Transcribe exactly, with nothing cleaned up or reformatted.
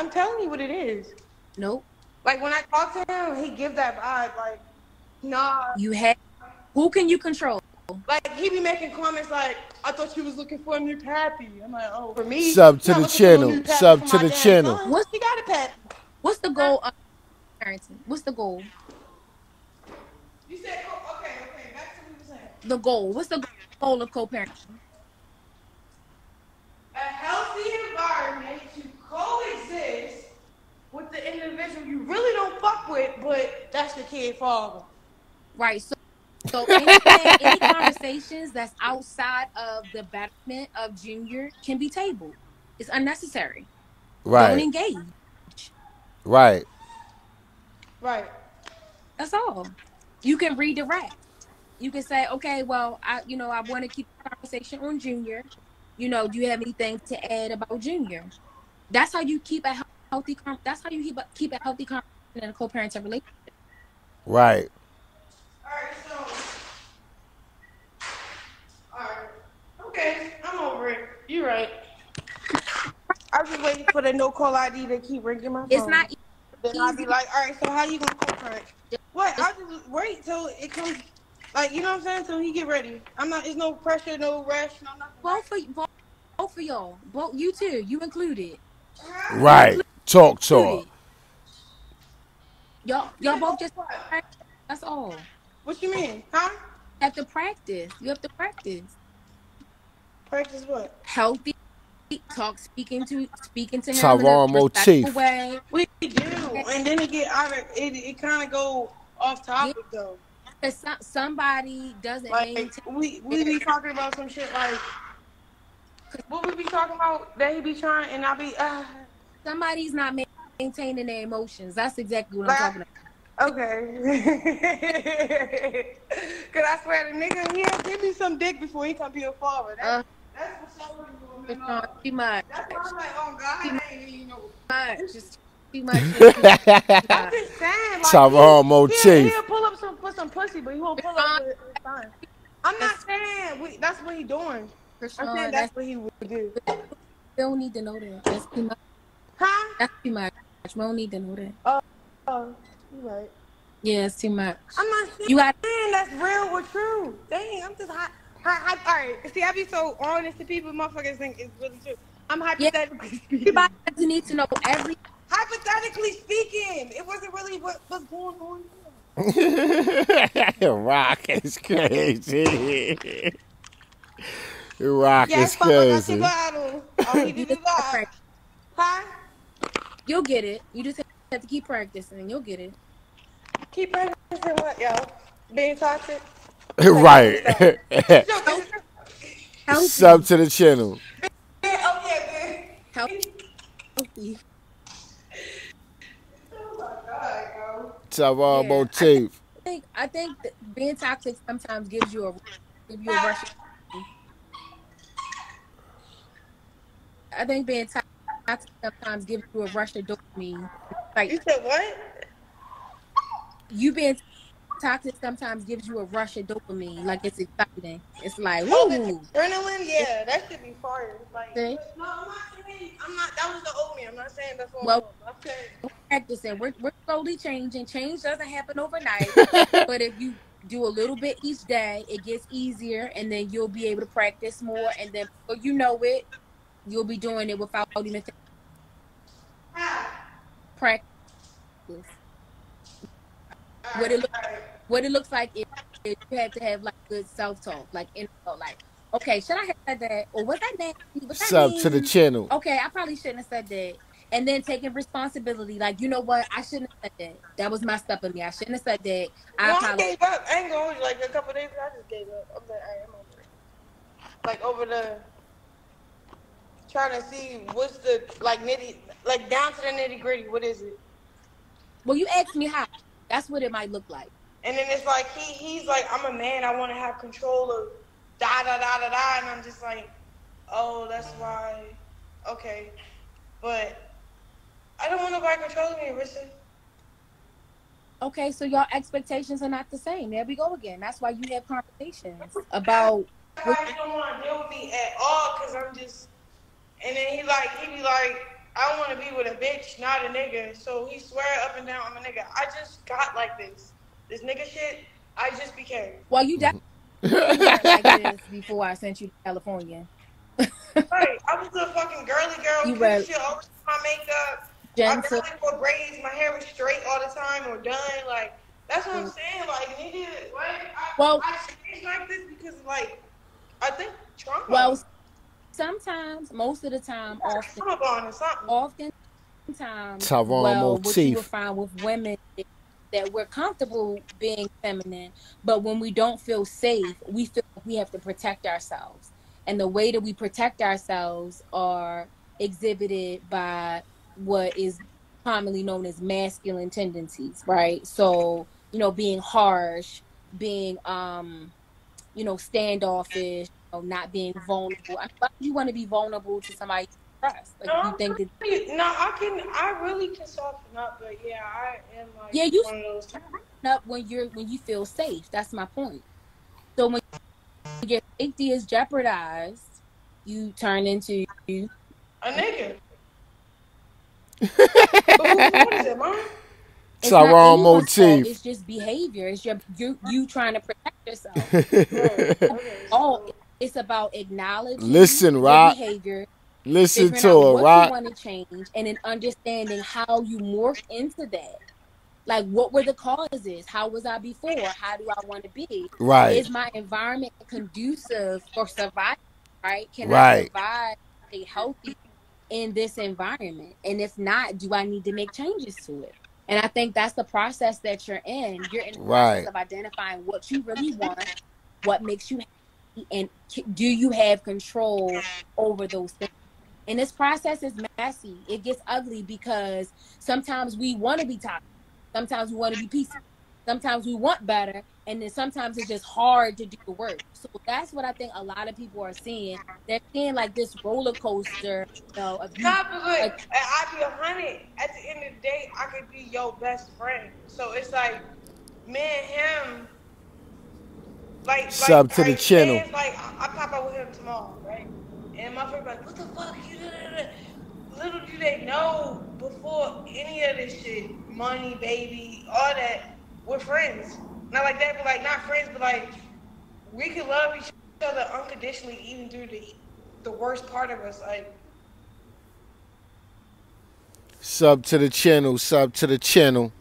I'm telling you what it is. Nope. Like, when I talk to him, he give that vibe, like, nah. You have, who can you control? Like, he be making comments like, I thought you was looking for a new pappy. I'm like, oh, for me? Sub to the channel. Sub to the channel. What's, you got a pappy. What's the goal of parenting? What's the goal? You said, oh, okay, okay, back to what you were saying. The goal. What's the goal of co-parenting? A healthy environment to coexist with the individual you really don't fuck with, but that's the kid's father. Right. So, so anything, any conversations that's outside of the betterment of Junior can be tabled. It's unnecessary. Right. Don't engage. Right. Right. That's all. You can redirect. You can say, okay, well, I, you know, I want to keep the conversation on Junior. You know, do you have anything to add about Junior? That's how you keep a healthy. That's how you keep a, keep a healthy conversation in a co-parenting relationship. Right. All right. So, all right. Okay, I'm over it. You're right. I was waiting for the no call I D to keep ringing my phone. It's not easy. Then I'd be like, all right, so how you gonna co-parent? What? I'll just wait till it comes, like, you know what I'm saying? Till he get ready. I'm not. There's no pressure, no rush, no nothing. Both for both, both for y'all, both you too, you included. Right. Included. Talk talk. Y'all, y'all both just. That's all. What you mean, huh? You have to practice. You have to practice. Practice what? Healthy. Talk, speaking to speaking to him Tyron Motif way. We do, and then it get out of, it. It kind of go off topic yeah. though. If so, somebody doesn't like, maintain we we be talking about some shit like what we be talking about. They be trying, and I be uh, somebody's not maintaining their emotions. That's exactly what like, I'm talking about. Okay, cause I swear the nigga he'll give me some dick before he come be a father. That's, uh, that's what's up. No, too much. That's why I'm like, oh God, I ain't even know. Just too much. I'm just saying, like, Tyron Motif. He'll, he'll pull up some for some pussy, but he won't pull up. With, with time. I'm not saying we, that's what he doing. I'm saying that's, that's what he would do. We don't need to know that. That's too much. Huh? That's too much. We don't need to know that. Oh, uh, uh, you right. Yeah, it's too much. I'm not saying you got that's real or true. Dang, I'm just hot. I, I, all right, see, I be so honest to people, motherfuckers think it's really true. I'm hypothetically yeah. speaking. Everybody needs to know every. Hypothetically speaking, it wasn't really what was going on here. Rock is crazy. Rock yes, is crazy. Yes, all we do is lie. Huh? You'll get it. You just have to keep practicing. You'll get it. Keep practicing what, yo? Being toxic? Right. Sub to the channel. Okay, man. Oh my God, bro. Tyron Motif. I think I think that being toxic sometimes gives you a give you a rush. I think being toxic sometimes gives you a rush of dopamine. Like, you said what? You being toxic sometimes gives you a rush of dopamine, like it's exciting. It's like, woo! Oh, adrenaline, yeah, that should be fire. Like, no, I'm not saying, I'm not, that was the old me. I'm not saying that's what well, I'm saying. We're practicing, we're, we're slowly changing. Change doesn't happen overnight, but if you do a little bit each day, it gets easier, and then you'll be able to practice more, and then before you know it, you'll be doing it without even thinking. Ah. Practice. What it, look, what it looks like is, is you have to have like good self-talk, like in like, okay, should I have said that, or was that nasty? What's that Sub mean? To the channel. Okay, I probably shouldn't have said that, and then taking responsibility, like you know what, I shouldn't have said that. That was my stuff in me. I shouldn't have said that. I, no, I gave up. I ain't gonna like a couple of days. I just gave up. I'm like, I am over it. Like over the trying to see what's the like nitty, like down to the nitty gritty. What is it? Well, you asked me how. That's what it might look like. And then it's like, he he's like, I'm a man. I want to have control of da-da-da-da-da. And I'm just like, oh, that's why. Okay. But I don't want nobody controlling me, Rissa. Okay, so your expectations are not the same. There we go again. That's why you have conversations about. I don't want to deal with me at all because I'm just. And then he like, he be like, I want to be with a bitch, not a nigga. So he swear up and down, I'm a nigga. I just got like this. This nigga shit, I just became. Well, you definitely got like this before I sent you to California. Right. I was a fucking girly girl. You were. Shit, always my makeup. Gentle. I definitely wore braids. My hair was straight all the time or done. Like, that's what I'm saying. Like, nigga, like, I, well, I changed like this because, like, I think trauma. Well, sometimes, most of the time, often, often times, Tyron well, Motif. What you will find with women that we're comfortable being feminine, but when we don't feel safe, we feel like we have to protect ourselves. And the way that we protect ourselves are exhibited by what is commonly known as masculine tendencies, right? So, you know, being harsh, being, um, you know, standoffish, you know, not being vulnerable. I mean, why do you want to be vulnerable to somebody you trust? Like, no, you think that really, no, I can, I really can soften up, but yeah, I am like yeah, you one of those times. Up when you're when you feel safe. That's my point. So when your safety is jeopardized, you turn into a nigga. But what is it, Mom? It's Tyron Motif. It's just behavior. It's your you you trying to protect yourself. Right. Okay. Oh, it's about acknowledging. Listen, your Rock. Behavior. Listen to her, what Rock. You want to change, and then understanding how you morph into that. Like, what were the causes? How was I before? How do I want to be? Right. Is my environment conducive for survival? Right. Can right. I survive? Stay healthy in this environment, and if not, do I need to make changes to it? And I think that's the process that you're in. You're in the right. process of identifying what you really want, what makes you happy, and do you have control over those things? And this process is messy. It gets ugly because sometimes we want to be toxic. Sometimes we want to be peaceful. Sometimes we want better. And then sometimes it's just hard to do the work. So that's what I think a lot of people are seeing. They're seeing like this roller coaster. You know, of you, no, but look, like, I be a hundred. At the end of the day, I could be your best friend. So it's like me and him. Like sub like, to the channel. Says, like I, I pop out with him tomorrow, right? And my friend's like, "What the fuck you did?" Little do they know, before any of this shit, money, baby, all that, we're friends. Not like that, but like, not friends, but like, we can love each other unconditionally, even through the the worst part of us. Like, sub to the channel, sub to the channel.